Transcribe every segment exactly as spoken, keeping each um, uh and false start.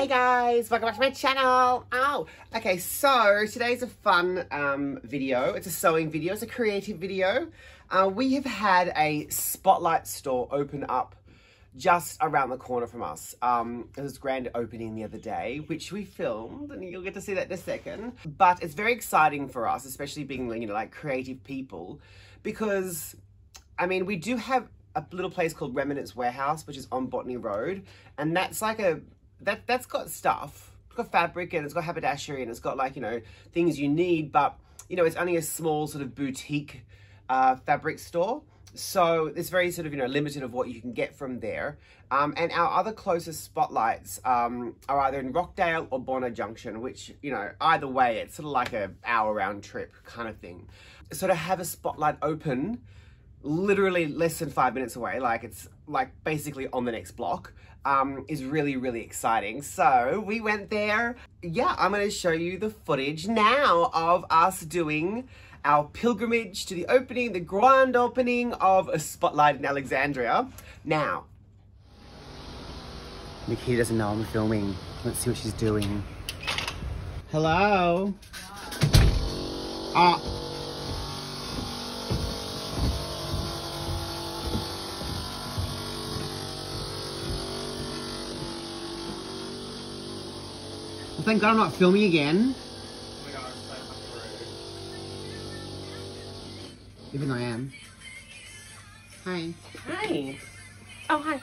Hey guys, welcome back to my channel. Oh, okay, so today's a fun um, video. It's a sewing video, it's a creative video. Uh, we have had a Spotlight store open up just around the corner from us. Um, it was grand opening the other day, which we filmed, and you'll get to see that in a second. But it's very exciting for us, especially being, you know, like creative people, because, I mean, we do have a little place called Remnants Warehouse, which is on Botany Road, and that's like a that that's got stuff. It's got fabric and it's got haberdashery and it's got, like, you know, things you need, but, you know, it's only a small sort of boutique uh, fabric store. So it's very sort of, you know, limited of what you can get from there. Um, and our other closest Spotlights um, are either in Rockdale or Bonner Junction, which, you know, either way, it's sort of like an hour round trip kind of thing. So to have a Spotlight open literally less than five minutes away, like it's like basically on the next block, um, is really, really exciting. So we went there. Yeah, I'm going to show you the footage now of us doing our pilgrimage to the opening, the grand opening of a Spotlight in Alexandria. Now, Nikita doesn't know I'm filming. Let's see what she's doing. Hello. Ah. Uh, Well, thank God I'm not filming again. Oh my God, I'm so hungry. Even though I am. Hi. Hi. Oh, hi.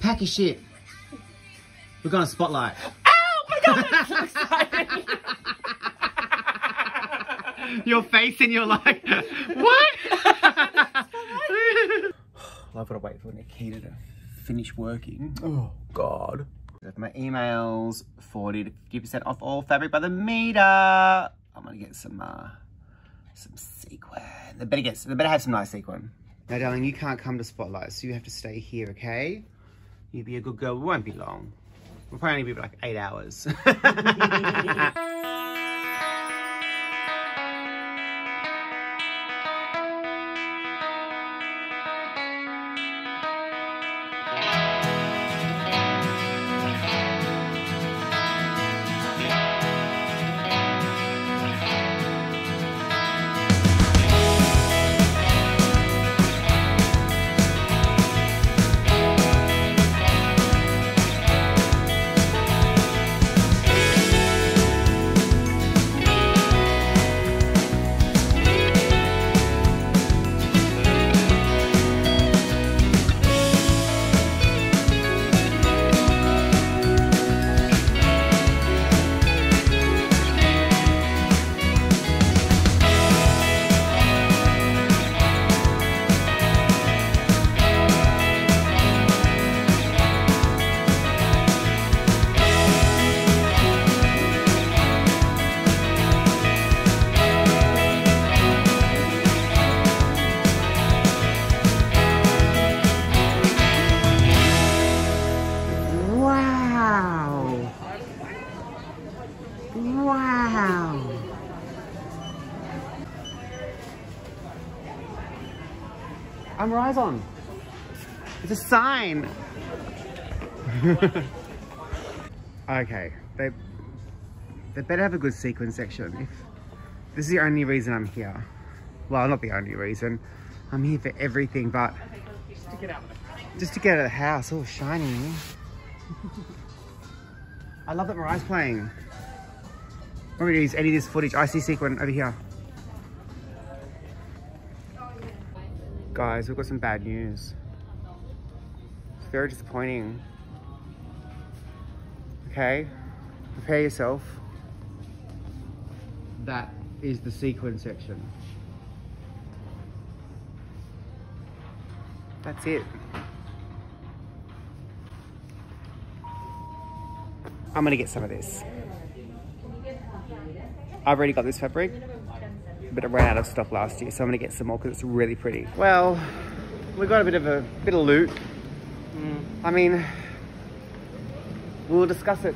Pack your shit. We're going to Spotlight. Oh my God, I'm so excited. Your face and you're like, what? Well, I've got to wait for Nikita to finish working. Oh God. My emails, forty to fifty percent off all fabric by the meter. I'm gonna get some, uh, some sequin. They better get, they better have some nice sequin. Now, darling, you can't come to Spotlight, so you have to stay here, okay? You be a good girl, it won't be long. We'll probably only be like eight hours. I'm Mariah's on. It's a sign. Okay, they they better have a good sequin section. If this is the only reason I'm here, well, not the only reason. I'm here for everything, but just to get out of the, just to get out of the house. All shiny. I love that Mariah's playing. I'm gonna use any of this footage. I see sequin over here. Guys, we've got some bad news. It's very disappointing. Okay, prepare yourself. That is the sequin section. That's it. I'm gonna get some of this. I've already got this fabric, but it ran out of stock last year, so I'm gonna get some more because it's really pretty. Well, we got a bit of a bit of loot. Mm. I mean, we'll discuss it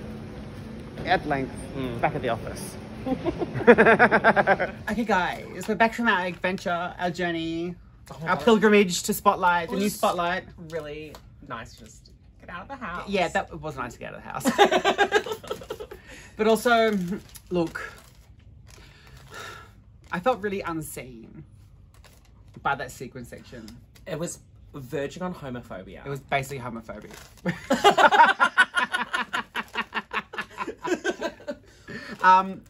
at length mm. back at the office. Okay, guys, we're back from our adventure, our journey, oh, our pilgrimage to Spotlight, the new Spotlight. Really nice, just Get out of the house. Yeah, that it was nice to get out of the house. But also, look, I felt really unseen by that sequence section. It was verging on homophobia. It was basically homophobic. um,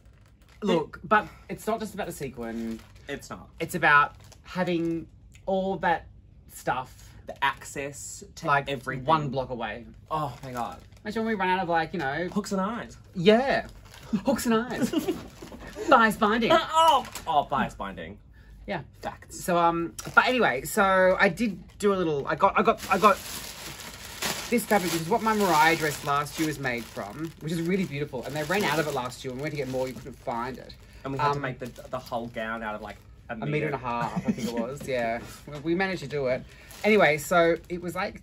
look, but it's not just about the sequin. It's not. It's about having all that stuff, the access to like everything, one block away. Oh my god! Imagine when we ran out of like you know hooks and eyes. Yeah, hooks and eyes. Bias binding. Oh, oh, bias binding. Yeah, facts. So um, but anyway, so I did do a little. I got, I got, I got this fabric, which is what my Mariah dress last year was made from, which is really beautiful. And they ran out of it last year, and we went to get more. You couldn't find it. And we had um, to make the the whole gown out of like a, a meter. meter and a half. I think it was. Yeah, we managed to do it. Anyway, so it was like,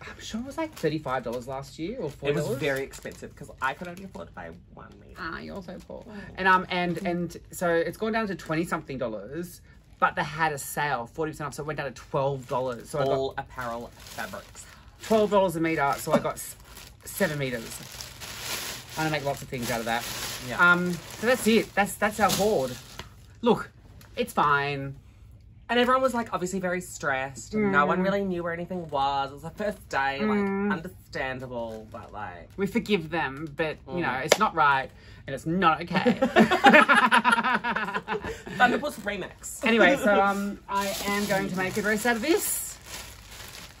I'm sure it was like thirty-five dollars last year or forty dollars. It was very expensive because I could only afford to buy one meter. Ah, you're so poor. Oh. And um, and and so it's gone down to twenty something dollars, but they had a sale, forty percent off, so it went down to twelve dollars. So all I got apparel fabrics. twelve dollars a meter, so I got seven meters. I'm gonna make lots of things out of that. Yeah. Um, so that's it. That's that's our hoard. Look, it's fine. And everyone was like obviously very stressed. Mm. No one really knew where anything was. It was the first day, mm. like understandable, but like we forgive them, but you mm. know, it's not right and it's not okay. Thunderbolts remix. Anyway, so um I am going to make a dress out of this.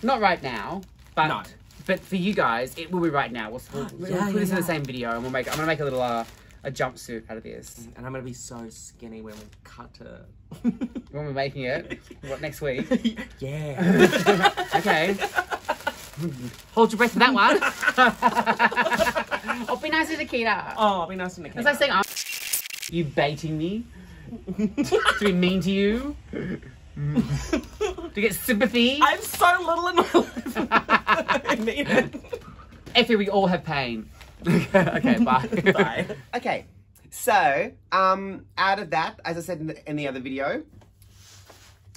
Not right now, but no. but for you guys, it will be right now. We'll, we'll, yeah, we'll yeah, put this yeah. in the same video and we'll make I'm gonna make a little uh a jumpsuit out of this. And I'm gonna be so skinny when we cut it. When we're making it? What, next week? Yeah. Okay. Hold your breath for that one. I'll be nice to Nikita. Oh, I'll be nice to Nikita. It's like saying, oh, you baiting me? To be mean to you? To get sympathy? I'm so little in my life. I need it. Effie, we all have pain. Okay, okay, bye. Bye. Okay, so um, out of that, as I said in the, in the other video,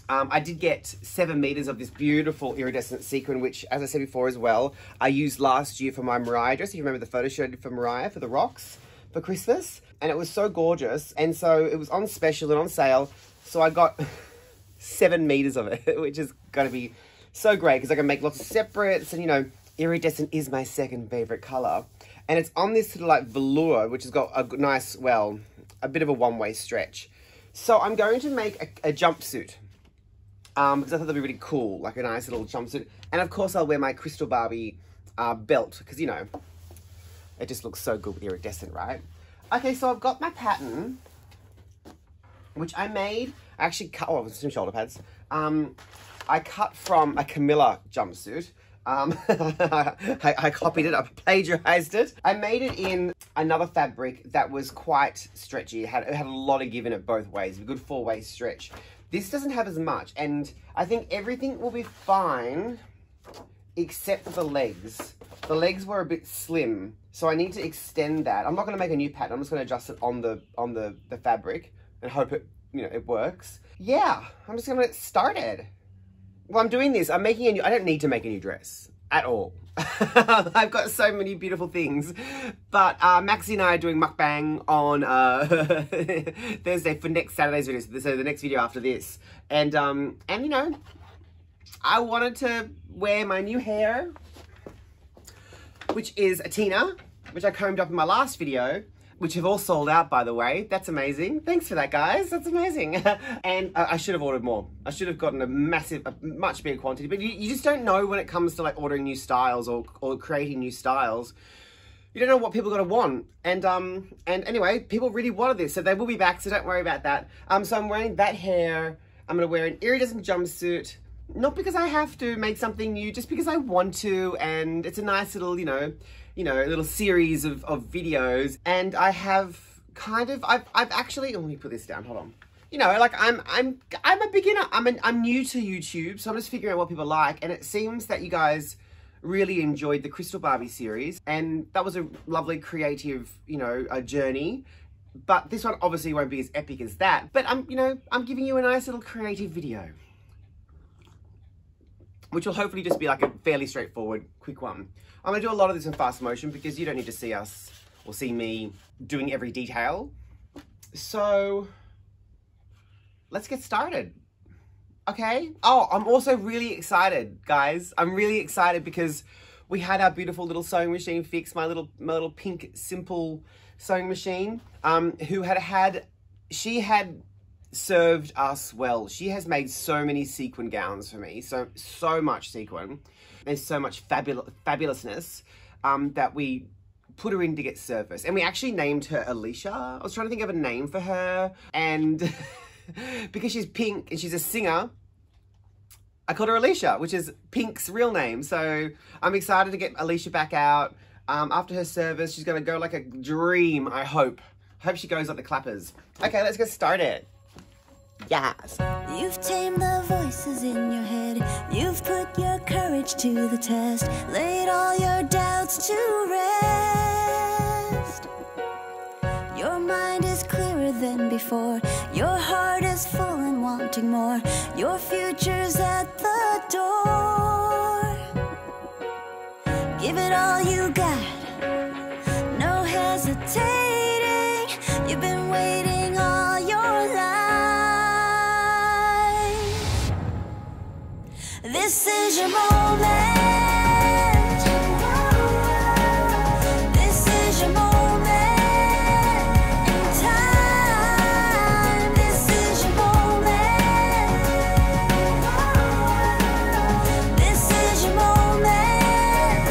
um, I did get seven meters of this beautiful iridescent sequin, which, as I said before as well, I used last year for my Mariah dress. If you remember the photo shoot I did for Mariah for the Rocks for Christmas, and it was so gorgeous. And so it was on special and on sale, so I got seven meters of it, which is going to be so great because I can make lots of separates, and you know, iridescent is my second favorite color. And it's on this sort of like velour, which has got a nice, well, a bit of a one-way stretch. So I'm going to make a, a jumpsuit. Um, because I thought that'd be really cool, like a nice little jumpsuit. And of course I'll wear my Crystal Barbie uh, belt, because you know, it just looks so good with iridescent, right? Okay, so I've got my pattern, which I made, I actually cut, oh, some shoulder pads. Um, I cut from a Camilla jumpsuit. Um, I, I copied it, I plagiarized it. I made it in another fabric that was quite stretchy. It had, it had a lot of give in it both ways, a good four-way stretch. This doesn't have as much, and I think everything will be fine except for the legs. The legs were a bit slim, so I need to extend that. I'm not gonna make a new pattern, I'm just gonna adjust it on the, on the, the fabric and hope it, you know, it works. Yeah, I'm just gonna get started. Well, I'm doing this, I'm making a new, I don't need to make a new dress at all. I've got so many beautiful things. But uh, Maxie and I are doing mukbang on uh, Thursday for next Saturday's video, so the next video after this. And, um, and you know, I wanted to wear my new hair, which is a Tina, which I combed up in my last video, which have all sold out, by the way. That's amazing. Thanks for that, guys. That's amazing. And uh, I should have ordered more. I should have gotten a massive, a much bigger quantity. But you, you just don't know when it comes to like ordering new styles or, or creating new styles. You don't know what people are going to want. And um, and anyway, people really wanted this. So they will be back, so don't worry about that. Um, so I'm wearing that hair. I'm going to wear an iridescent jumpsuit. Not because I have to make something new, just because I want to. And it's a nice little, you know, you know, a little series of, of videos. And I have kind of, I've, I've actually, oh, let me put this down, hold on. You know, like I'm, I'm, I'm a beginner. I'm an, I'm new to YouTube. So I'm just figuring out what people like. And it seems that you guys really enjoyed the Crystal Barbie series. And that was a lovely creative, you know, a journey. But this one obviously won't be as epic as that. But I'm, you know, I'm giving you a nice little creative video. which will hopefully just be like a fairly straightforward, quick one. I'm gonna do a lot of this in fast motion because you don't need to see us or see me doing every detail. So let's get started, okay? Oh, I'm also really excited, guys. I'm really excited because we had our beautiful little sewing machine fixed, my little, my little pink, simple sewing machine, um, who had had, she had served us well. She has made so many sequin gowns for me, so so much sequin. There's so much fabul fabulousness um, that we put her in to get surfaced. And we actually named her Alicia. I was trying to think of a name for her. And because she's pink and she's a singer, I called her Alicia, which is Pink's real name. So I'm excited to get Alicia back out. Um, after her service, she's gonna go like a dream, I hope. I hope she goes up the clappers. Okay, let's get started. Yes. You've tamed the voices in your head. You've put your courage to the test. Laid all your doubts to rest. Your mind is clearer than before. Your heart is full and wanting more. Your future's at the door. Give it all you got. No hesitating. You've been waiting. This is your moment. This is your moment in time. This is your moment. This is your moment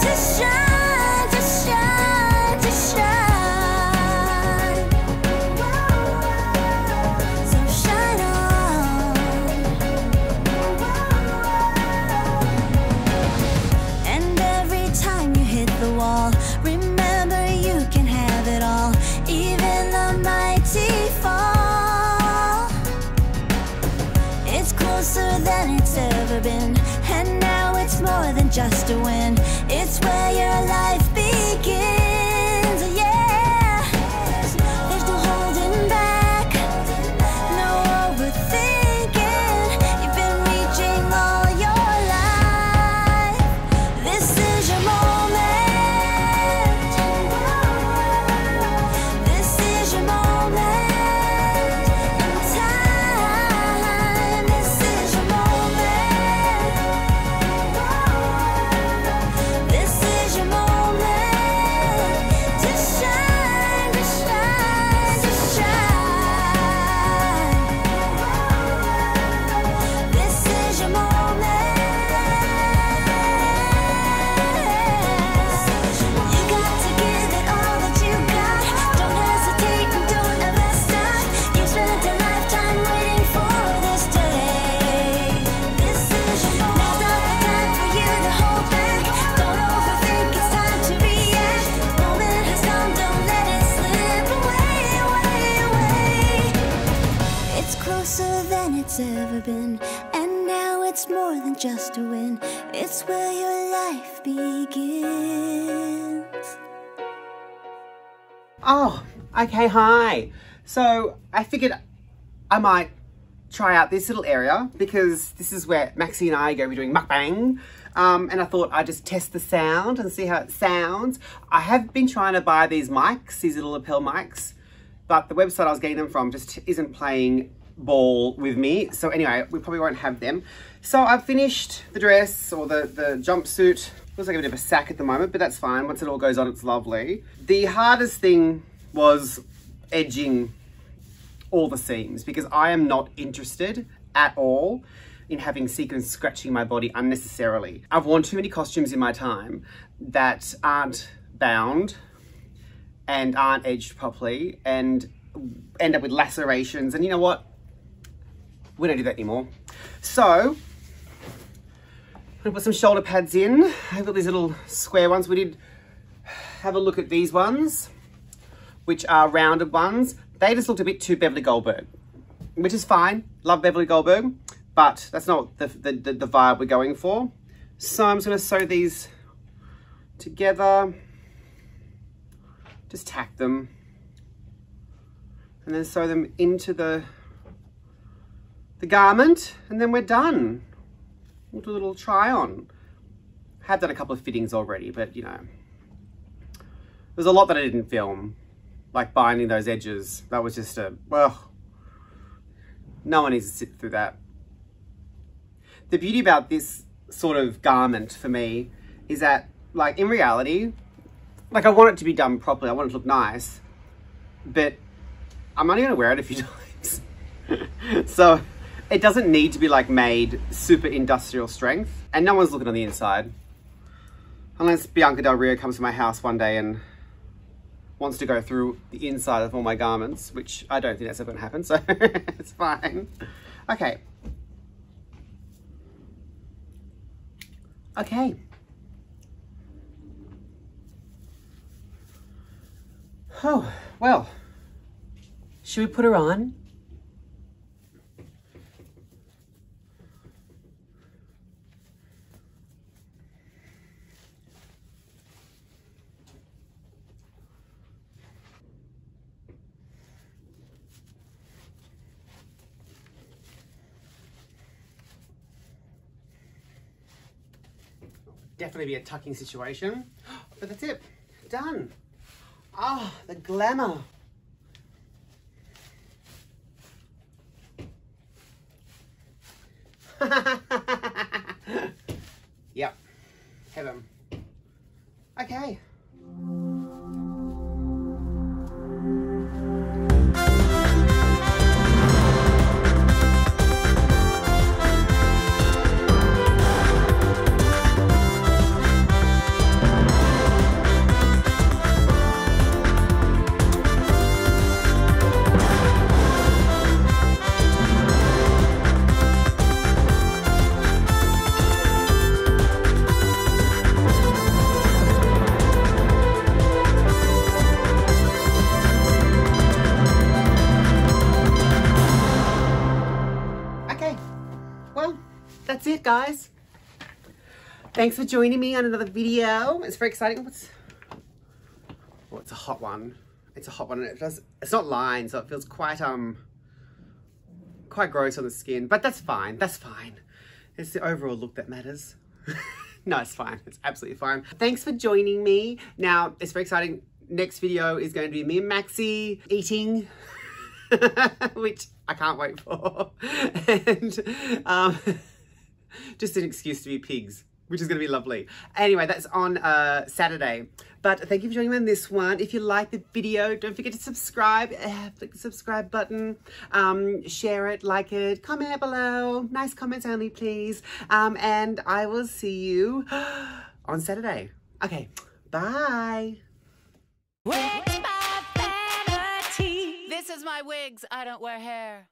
to shine, to shine, to shine. So shine on. Remember, you can have it all, even the mighty fall. It's closer than it's ever been, and now it's more than just a win. It's where your life begins, yeah. There's no holding back, no overthinking. You've been reaching all your life. This is your moment. Ever been, and now it's more than just a win. It's where your life begins. Oh, okay, hi. So I figured I might try out this little area because this is where Maxie and I are going to be doing mukbang. Um, and I thought I'd just test the sound and see how it sounds. I have been trying to buy these mics, these little lapel mics, but the website I was getting them from just isn't playing ball with me. So anyway, we probably won't have them. So I've finished the dress or the, the jumpsuit. Looks like a bit of a sack at the moment, but that's fine. Once it all goes on, it's lovely. The hardest thing was edging all the seams because I am not interested at all in having sequins scratching my body unnecessarily. I've worn too many costumes in my time that aren't bound and aren't edged properly and end up with lacerations. And you know what? We don't do that anymore. So, I'm gonna put some shoulder pads in. I've got these little square ones. We did have a look at these ones, which are rounded ones. They just looked a bit too Beverly Goldberg, which is fine. Love Beverly Goldberg, but that's not the, the, the, the vibe we're going for. So I'm just gonna sew these together, just tack them, and then sew them into the the garment, and then we're done. we'll do a little try on. Have done a couple of fittings already, but you know, there's a lot that I didn't film, like binding those edges. That was just a, well, no one needs to sit through that. The beauty about this sort of garment for me is that, like, in reality, like, I want it to be done properly. I want it to look nice, but I'm only going to wear it a few times. So it doesn't need to be, like, made super industrial strength, and no one's looking on the inside. Unless Bianca Del Rio comes to my house one day and wants to go through the inside of all my garments, which I don't think that's ever going to happen, so it's fine. Okay. Okay. Oh, well, should we put her on? Definitely be a tucking situation, but that's it, done. Ah, oh, the glamour. Yep, heaven. Okay. It guys, thanks for joining me on another video. It's very exciting. What's oh, it's a hot one. It's a hot one, and it does. It's not lined, so it feels quite um quite gross on the skin. But that's fine. That's fine. It's the overall look that matters. No, it's fine. It's absolutely fine. Thanks for joining me. Now it's very exciting. Next video is going to be me and Maxie eating. Which I can't wait for. And um. Just an excuse to be pigs, which is going to be lovely. Anyway, that's on uh, Saturday. But thank you for joining me on this one. If you like the video, don't forget to subscribe. Uh, click the subscribe button. Um, share it, like it, comment below. Nice comments only, please. Um, and I will see you on Saturday. Okay, bye. Wigs by vanity. This is my wigs. I don't wear hair.